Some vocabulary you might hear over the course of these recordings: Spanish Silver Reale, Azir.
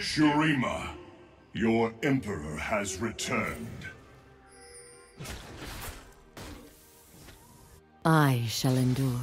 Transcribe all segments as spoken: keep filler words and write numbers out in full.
Shurima, your Emperor has returned. I shall endure.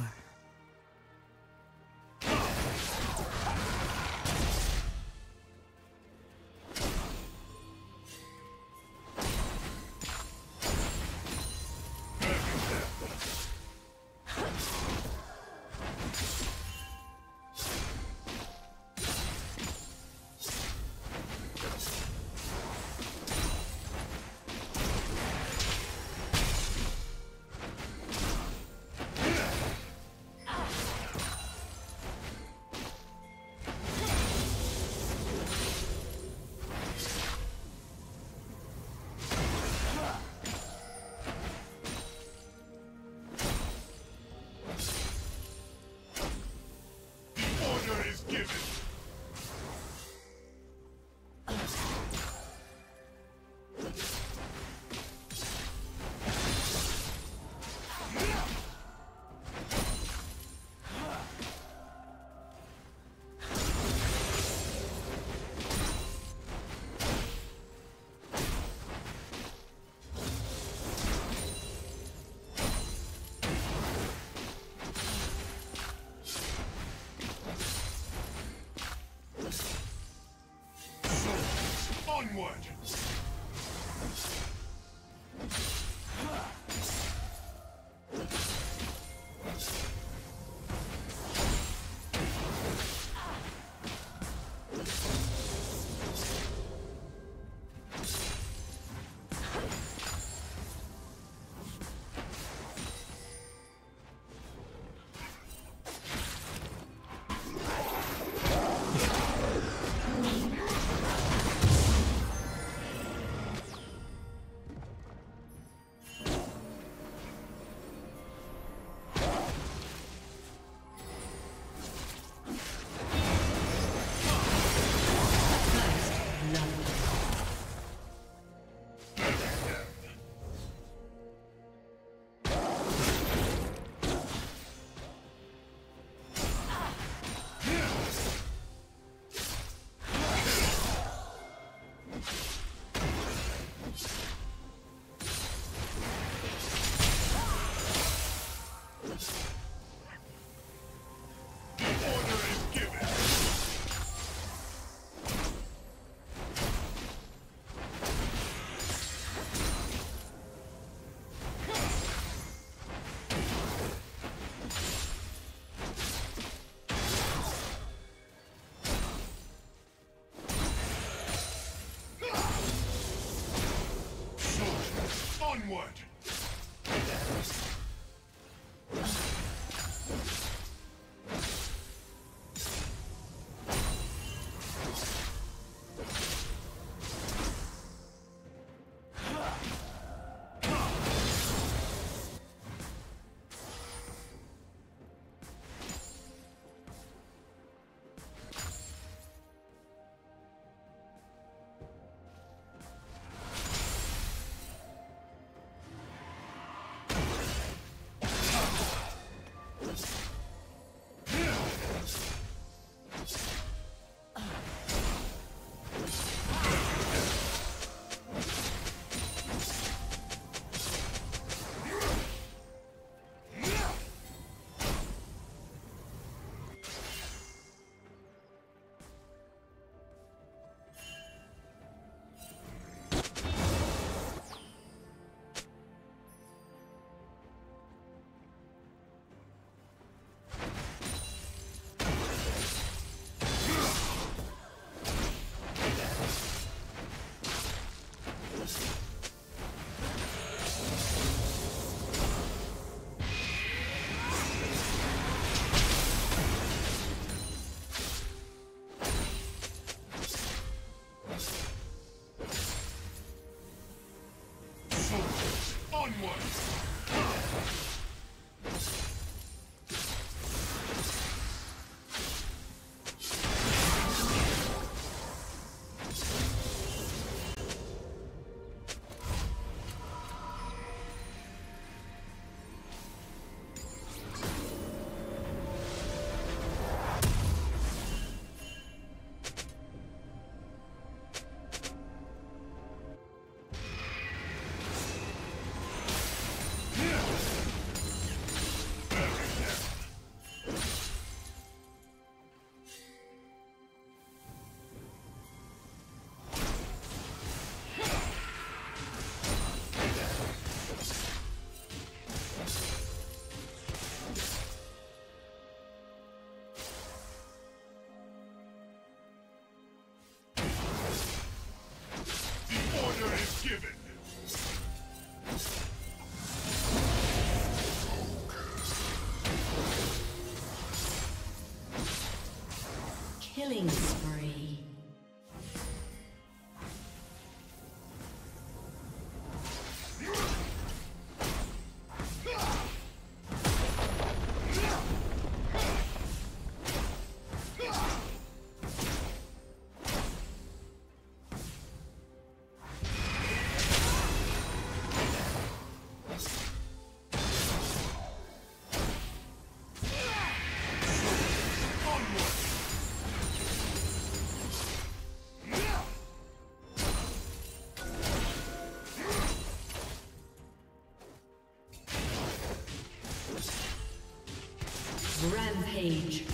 given. Killing spree. Rampage.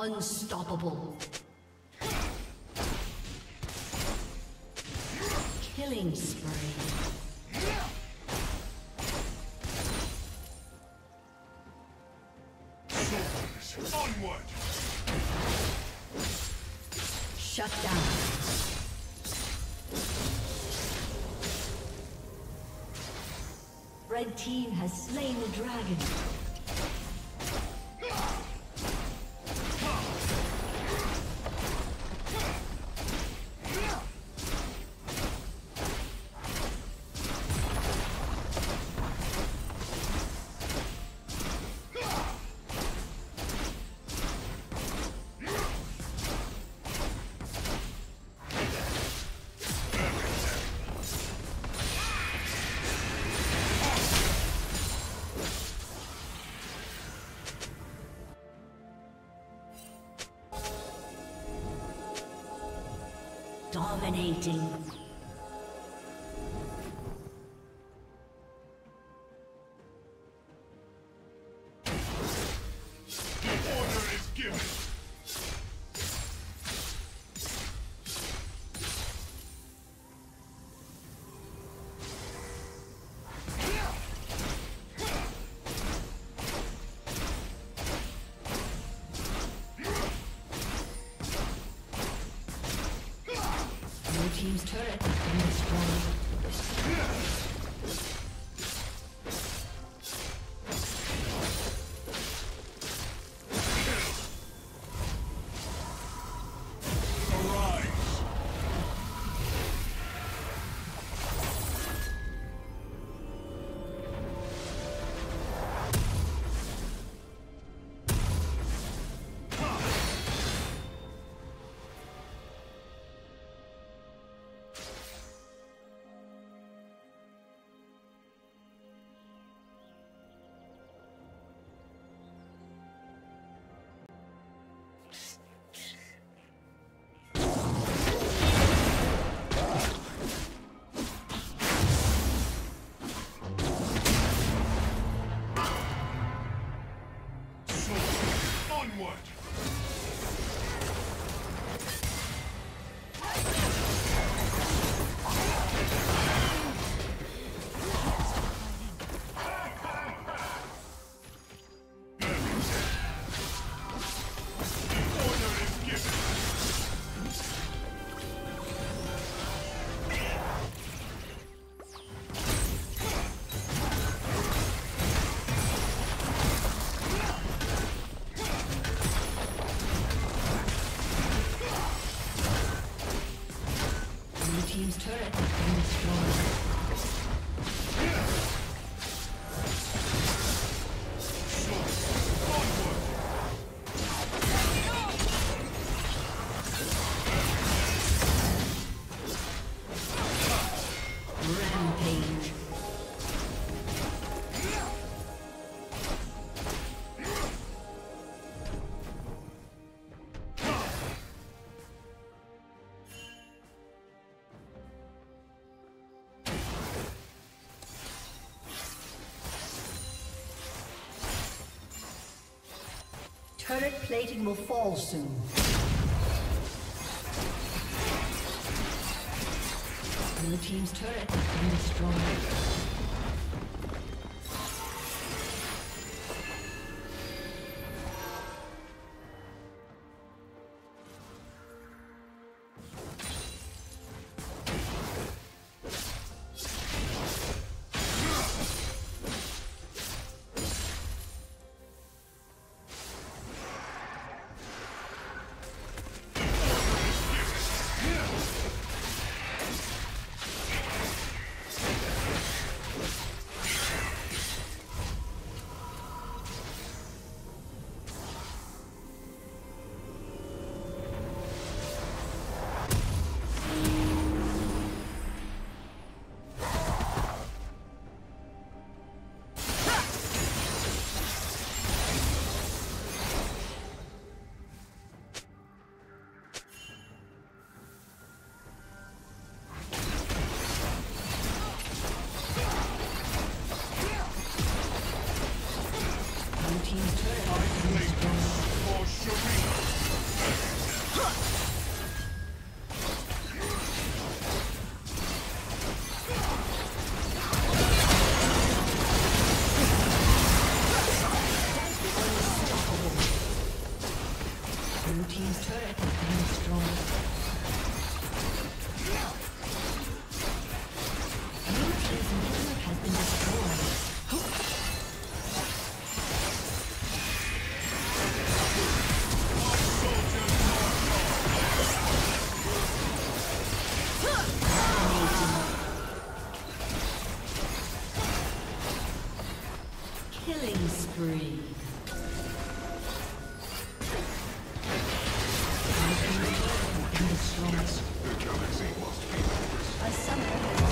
Unstoppable. Killing spree. Onward. Shut down. Red team has slain the dragon. Dominating. The order is given. Team's turret has been destroyed. Turret plating will fall soon. Blue team's turret has been destroyed. The galaxy must be ours. A summoner.